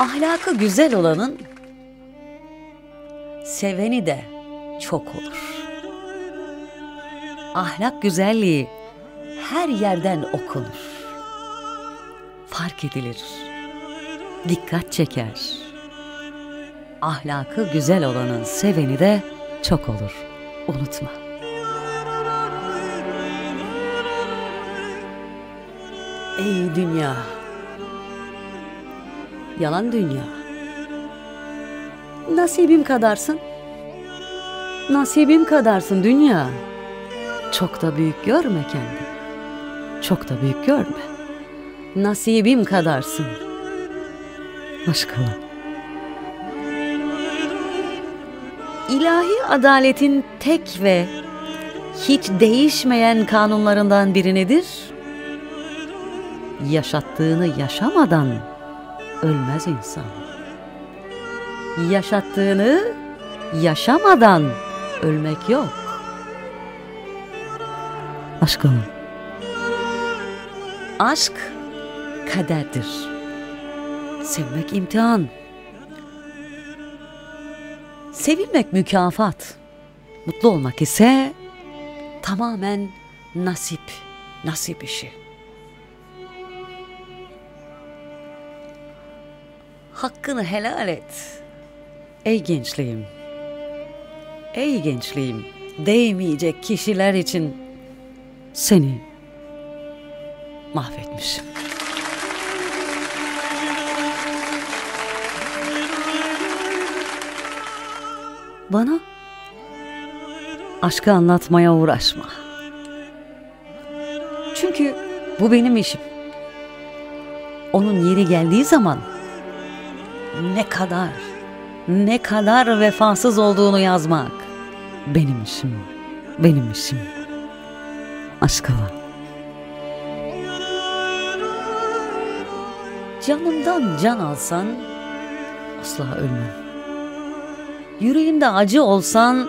Ahlakı güzel olanın seveni de çok olur. Ahlak güzelliği her yerden okunur. Fark edilir, dikkat çeker. Ahlakı güzel olanın seveni de çok olur. Unutma. Ey dünya, yalan dünya, nasibim kadarsın, nasibim kadarsın dünya. Çok da büyük görme kendini, çok da büyük görme. Nasibim kadarsın, aşkına. İlahi adaletin tek ve hiç değişmeyen kanunlarından biri nedir? Yaşattığını yaşamadan ölmez insan. Yaşattığını yaşamadan ölmek yok. Aşkım. Aşk kaderdir. Sevmek imtihan. Sevilmek mükafat. Mutlu olmak ise tamamen nasip, nasip işi. Hakkını helal et. Ey gençliğim, ey gençliğim, değmeyecek kişiler için seni mahvetmişim. Bana aşkı anlatmaya uğraşma. Çünkü bu benim işim. Onun yeri geldiği zaman ne kadar vefasız olduğunu yazmak benim işim, benim işim. Aşka var. Canımdan can alsan asla ölmem. Yüreğimde acı olsan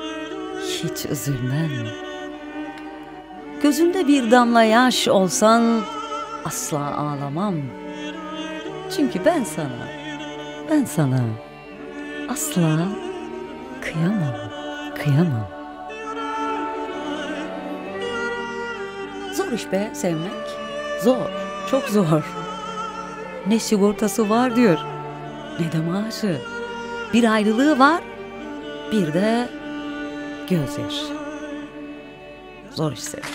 hiç üzülmem. Gözümde bir damla yaş olsan asla ağlamam. Çünkü ben sana asla kıyamam. Zor iş be sevmek, zor, çok zor. Ne sigortası var diyor, ne de maaşı. Bir ayrılığı var, bir de gözyaşı. Zor iş sevmek.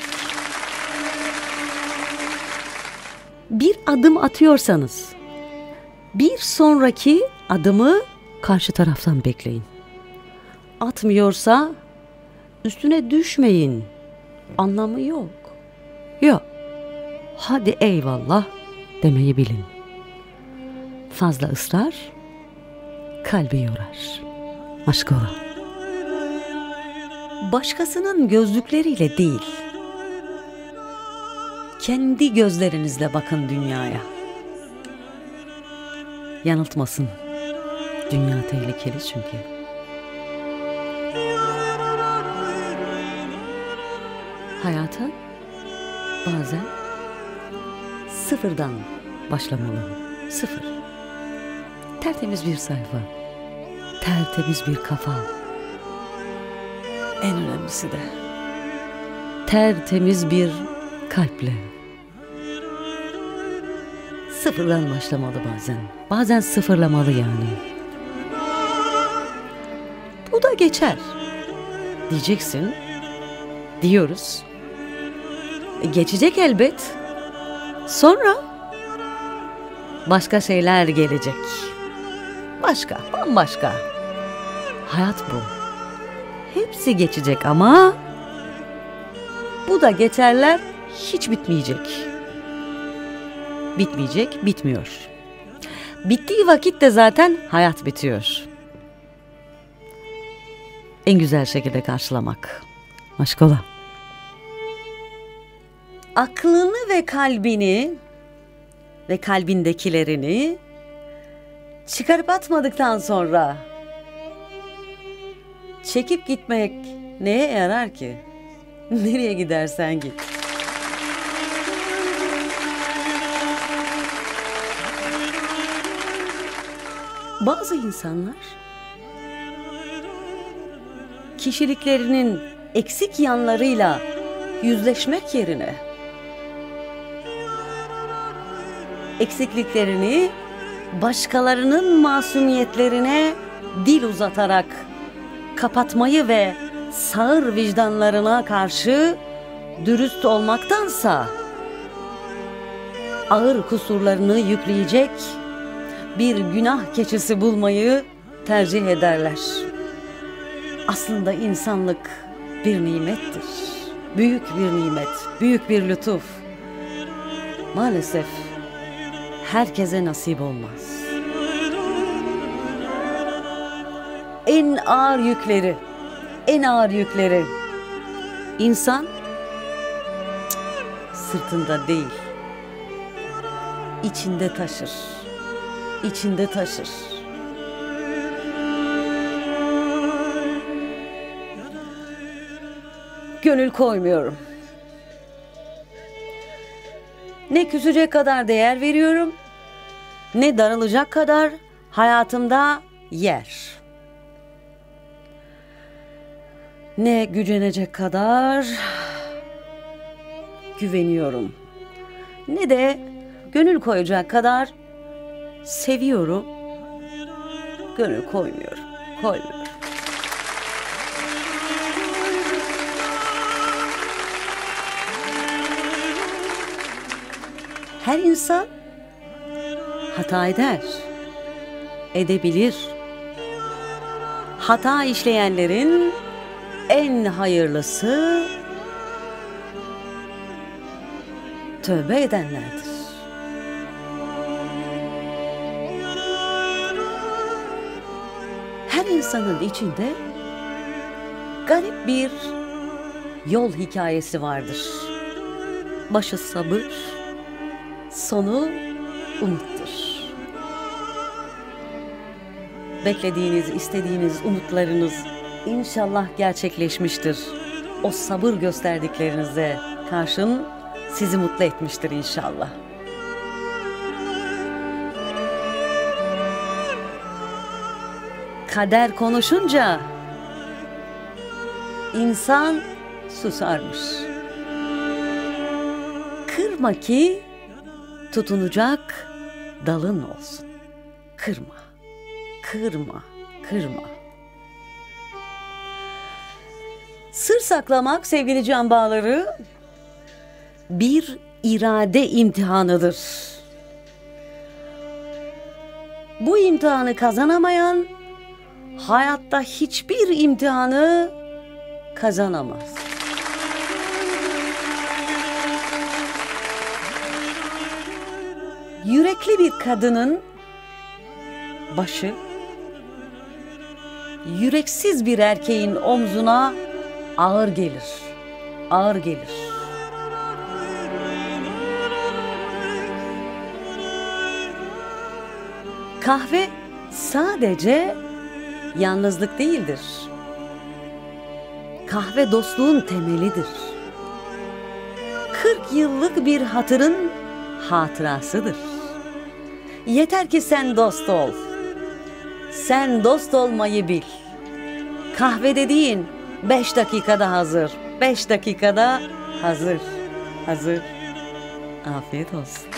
Bir adım atıyorsanız bir sonraki adımı karşı taraftan bekleyin. Atmıyorsa üstüne düşmeyin. Anlamı yok. Yok. Hadi eyvallah demeyi bilin. Fazla ısrar kalbi yorar. Aşk ola. Başkasının gözlükleriyle değil, kendi gözlerinizle bakın dünyaya. Yanıltmasın. Dünya tehlikeli çünkü. Hayata bazen sıfırdan başlamalı. Sıfır. Tertemiz bir sayfa. Tertemiz bir kafa. En önemlisi de tertemiz bir kalple. Sıfırdan başlamalı bazen. Bazen sıfırlamalı yani. Bu da geçer diyeceksin. Diyoruz. Geçecek elbet. Sonra başka şeyler gelecek. Başka, bambaşka. Hayat bu. Hepsi geçecek ama bu da geçerler hiç bitmeyecek. Bitmeyecek, bitmiyor. Bittiği vakit de zaten hayat bitiyor. En güzel şekilde karşılamak. Aşk ola. Aklını ve kalbini ve kalbindekilerini çıkarıp atmadıktan sonra çekip gitmek neye yarar ki? Nereye gidersen git. Bazı insanlar kişiliklerinin eksik yanlarıyla yüzleşmek yerine eksikliklerini başkalarının masumiyetlerine dil uzatarak kapatmayı ve sağır vicdanlarına karşı dürüst olmaktansa ağır kusurlarını yükleyecek bir günah keçisi bulmayı tercih ederler. Aslında insanlık bir nimettir. Büyük bir nimet, büyük bir lütuf. Maalesef herkese nasip olmaz. En ağır yükleri, en ağır yükleri insan sırtında değil, içinde taşır. İçinde taşır. Gönül koymuyorum. Ne küsecek kadar değer veriyorum, ne daralacak kadar hayatımda yer. Ne gücenecek kadar güveniyorum, ne de gönül koyacak kadar seviyorum, gönül koymuyorum, koymuyorum. Her insan hata eder, edebilir. Hata işleyenlerin en hayırlısı tövbe edenlerdir. Her insanın içinde garip bir yol hikayesi vardır. Başı sabır, sonu umuttur. Beklediğiniz, istediğiniz umutlarınız inşallah gerçekleşmiştir. O sabır gösterdiklerinize karşın sizi mutlu etmiştir inşallah. Kader konuşunca insan susarmış. Kırma ki tutunacak dalın olsun. Kırma, kırma, kırma. Sır saklamak sevgili can bağları bir irade imtihanıdır. Bu imtihanı kazanamayan hayatta hiçbir imtihanı kazanamaz. Yürekli bir kadının başı, yüreksiz bir erkeğin omzuna ağır gelir, ağır gelir. Kahve sadece yalnızlık değildir. Kahve dostluğun temelidir. 40 yıllık bir hatırın hatırasıdır. Yeter ki sen dost ol. Sen dost olmayı bil. Kahve dediğin 5 dakikada hazır. 5 dakikada hazır. Hazır. Afiyet olsun.